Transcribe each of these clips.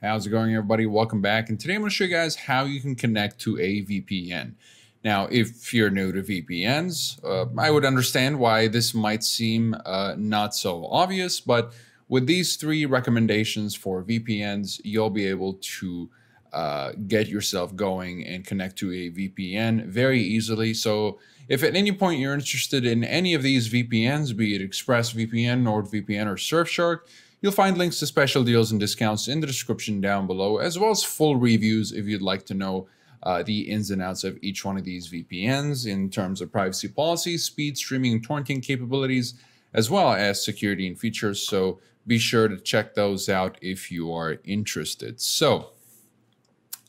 How's it going, everybody? Welcome back. And today I'm going to show you guys how you can connect to a VPN. Now, if you're new to VPNs, I would understand why this might seem not so obvious, but with these three recommendations for VPNs, you'll be able to get yourself going and connect to a VPN very easily. So if at any point you're interested in any of these VPNs, be it ExpressVPN, NordVPN, or Surfshark, you'll find links to special deals and discounts in the description down below, as well as full reviews if you'd like to know the ins and outs of each one of these VPNs in terms of privacy policy, speed, streaming, and torrenting capabilities, as well as security and features. So be sure to check those out if you are interested. So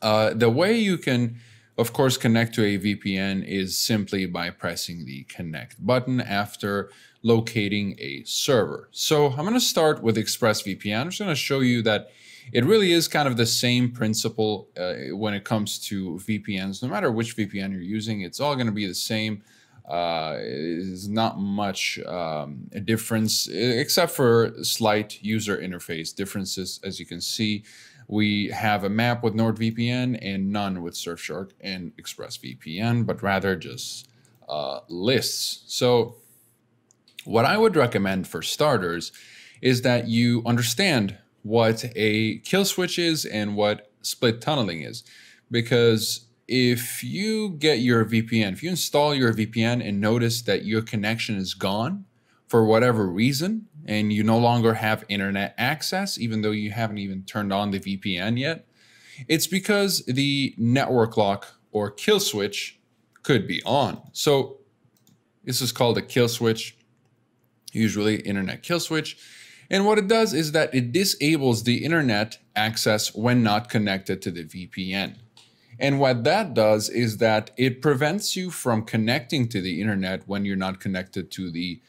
the way you can, of course, connect to a VPN is simply by pressing the connect button after locating a server. So I'm going to start with ExpressVPN. I'm just going to show you that it really is kind of the same principle when it comes to VPNs. No matter which VPN you're using, it's all going to be the same. There's not much difference, except for slight user interface differences. As you can see, we have a map with NordVPN and none with Surfshark and ExpressVPN, but rather just lists. So what I would recommend for starters is that you understand what a kill switch is and what split tunneling is, because if you get your VPN, if you install your VPN and notice that your connection is gone for whatever reason, and you no longer have internet access, even though you haven't even turned on the VPN yet, it's because the network lock or kill switch could be on. So this is called a kill switch, usually internet kill switch. And what it does is that it disables the internet access when not connected to the VPN. And what that does is that it prevents you from connecting to the internet when you're not connected to the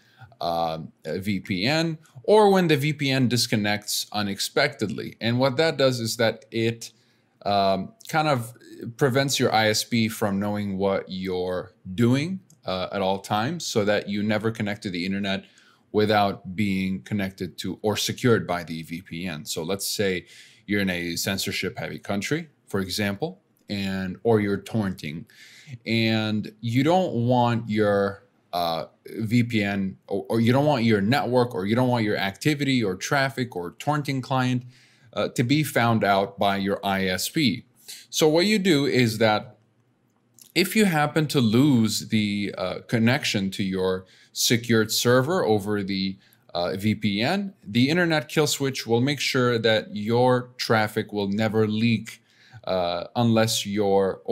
VPN, or when the VPN disconnects unexpectedly. And what that does is that it kind of prevents your ISP from knowing what you're doing at all times, so that you never connect to the internet without being connected to or secured by the VPN. So let's say you're in a censorship heavy country, for example, or you're torrenting, and you don't want your VPN or you don't want your network or you don't want your activity or traffic or torrenting client to be found out by your ISP. So what you do is that if you happen to lose the connection to your secured server over the VPN, the internet kill switch will make sure that your traffic will never leak unless your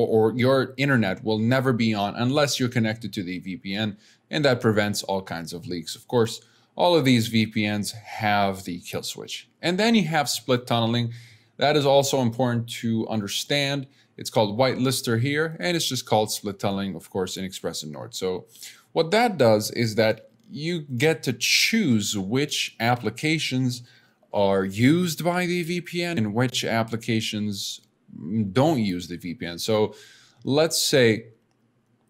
internet will never be on unless you're connected to the VPN, and that prevents all kinds of leaks. Of course, all of these VPNs have the kill switch. And then you have split tunneling. That is also important to understand. It's called whitelister here, and it's just called split tunneling, of course, in Express and Nord. So what that does is that you get to choose which applications are used by the VPN and which applications don't use the VPN. So let's say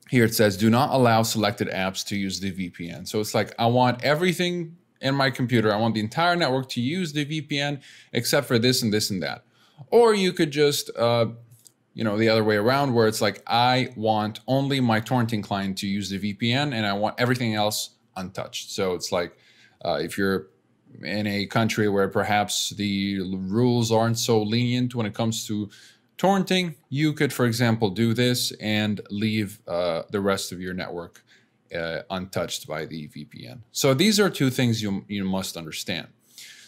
here it says, do not allow selected apps to use the VPN. So it's like, I want everything in my computer. I want the entire network to use the VPN, except for this and this and that. Or you could just, you know, the other way around, where it's like, I want only my torrenting client to use the VPN and I want everything else untouched. So it's like, if you're in a country where perhaps the rules aren't so lenient when it comes to torrenting, you could, for example, do this and leave the rest of your network untouched by the VPN. So these are two things you must understand.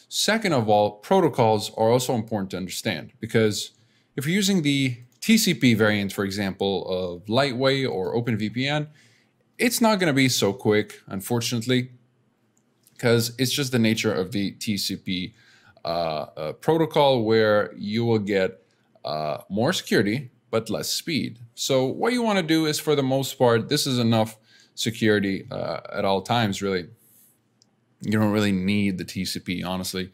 Second of all, protocols are also important to understand, because if you're using the TCP variant, for example, of Lightway or OpenVPN, it's not going to be so quick, unfortunately, because it's just the nature of the TCP protocol, where you will get more security, but less speed. So what you want to do is, for the most part, this is enough security at all times, really. You don't really need the TCP, honestly.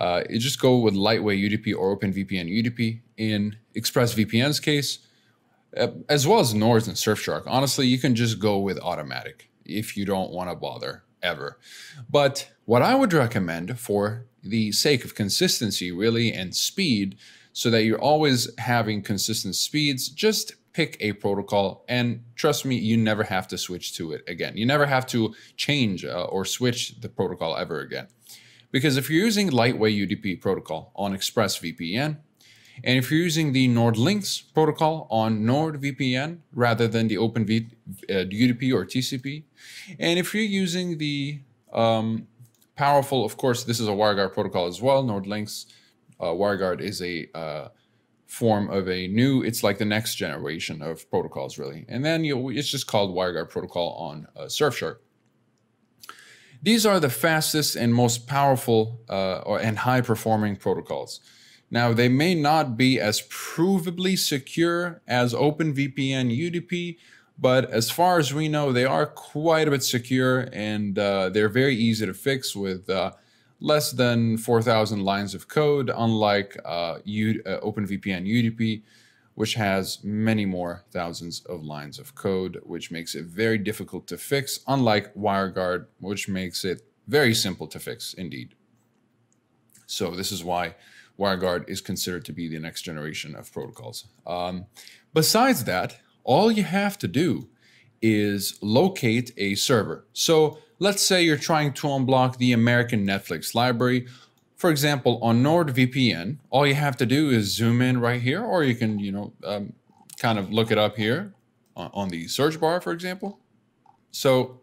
You just go with Lightway UDP or OpenVPN UDP in ExpressVPN's case, as well as Nord's and Surfshark. Honestly, you can just go with automatic if you don't want to bother ever. But what I would recommend, for the sake of consistency really and speed, so that you're always having consistent speeds, just pick a protocol, and trust me, you never have to switch to it again. You never have to change or switch the protocol ever again. Because if you're using Lightway UDP protocol on ExpressVPN, and if you're using the NordLynx protocol on NordVPN rather than the UDP or TCP, and if you're using the powerful, of course, this is a WireGuard protocol as well, NordLynx, WireGuard is a form of a new, it's like the next generation of protocols really. And then it's just called WireGuard protocol on Surfshark. These are the fastest and most powerful and high performing protocols. Now, they may not be as provably secure as OpenVPN UDP, but as far as we know, they are quite a bit secure, and they're very easy to fix with less than 4,000 lines of code, unlike OpenVPN UDP, which has many more thousands of lines of code, which makes it very difficult to fix, unlike WireGuard, which makes it very simple to fix indeed. So this is why WireGuard is considered to be the next generation of protocols. Besides that, all you have to do is locate a server. So let's say you're trying to unblock the American Netflix library. For example, on NordVPN, all you have to do is zoom in right here, or you can, kind of look it up here on the search bar, for example. So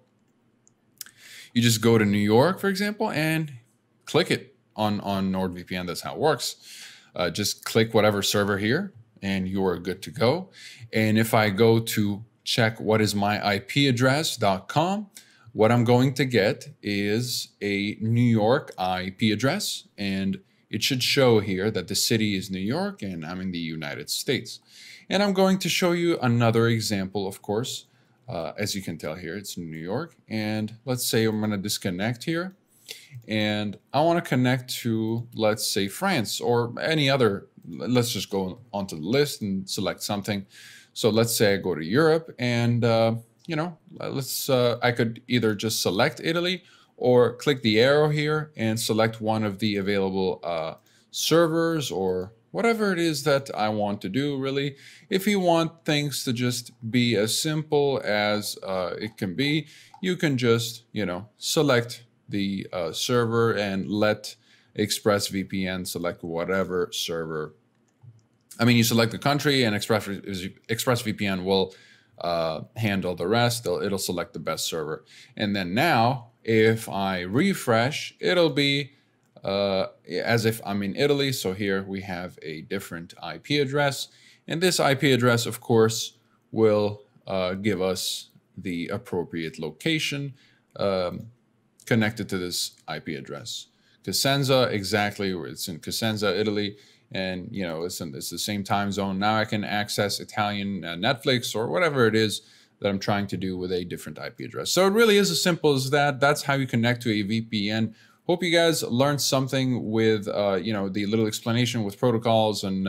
you just go to New York, for example, and click it on NordVPN. That's how it works. Just click whatever server here, and you are good to go. And if I go to check what is my IP address.com, what I'm going to get is a New York IP address, and it should show here that the city is New York and I'm in the United States. And I'm going to show you another example, of course. As you can tell here, it's New York. And let's say I'm going to disconnect here, and I want to connect to, let's say, France or any other. Let's just go onto the list and select something. So let's say I go to Europe, and I could either just select Italy or click the arrow here and select one of the available servers or whatever it is that I want to do, really. If you want things to just be as simple as it can be, you can just, select the server and let ExpressVPN select whatever server. I mean, you select the country and ExpressVPN will handle the rest. It'll select the best server. And then now, if I refresh, it'll be as if I'm in Italy. So here we have a different IP address. And this IP address, of course, will give us the appropriate location connected to this IP address. Cosenza, exactly. It's in Cosenza, Italy. And, it's the same time zone. Now I can access Italian Netflix or whatever it is that I'm trying to do with a different IP address. So it really is as simple as that. That's how you connect to a VPN. Hope you guys learned something with, the little explanation with protocols and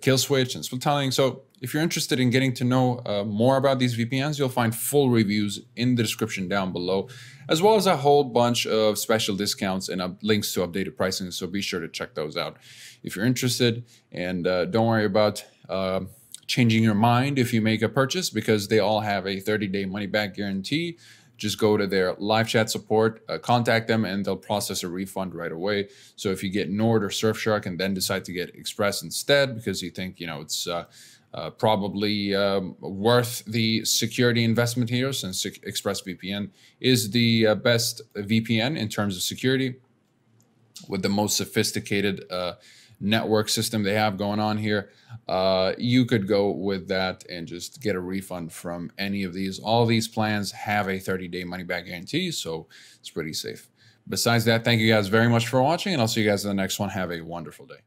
Kill Switch and Split Tunneling. So if you're interested in getting to know more about these VPNs, you'll find full reviews in the description down below, as well as a whole bunch of special discounts and links to updated pricing. So be sure to check those out if you're interested. And don't worry about changing your mind if you make a purchase, because they all have a 30-day money-back guarantee. Just go to their live chat support, contact them, and they'll process a refund right away. So if you get Nord or Surfshark and then decide to get Express instead because you think, it's probably worth the security investment here, since ExpressVPN is the best VPN in terms of security with the most sophisticated network system they have going on here, you could go with that and just get a refund from any of these. All these plans have a 30-day money-back guarantee, so it's pretty safe. Besides that, thank you guys very much for watching, and I'll see you guys in the next one. Have a wonderful day.